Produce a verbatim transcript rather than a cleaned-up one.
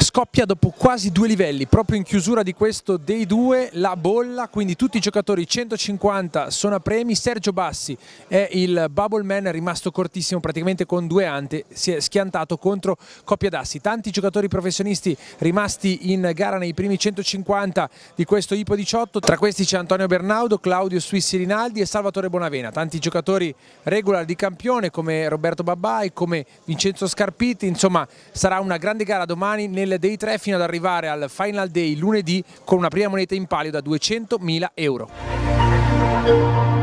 Scoppia dopo quasi due livelli, proprio in chiusura di questo dei due, la bolla, quindi tutti i giocatori centocinquanta sono a premi. Sergio Bassi è il bubble man, è rimasto cortissimo, praticamente con due ante si è schiantato contro coppia d'assi. Tanti giocatori professionisti rimasti in gara nei primi centocinquanta di questo I P O diciotto, tra questi c'è Antonio Bernaudo, Claudio Suissi Rinaldi e Salvatore Bonavena. Tanti giocatori regular di Campione come Roberto Babbai, come Vincenzo Scarpiti. Insomma, sarà una grande gara domani nel dei tre, fino ad arrivare al final day lunedì con una prima moneta in palio da duecentomila euro.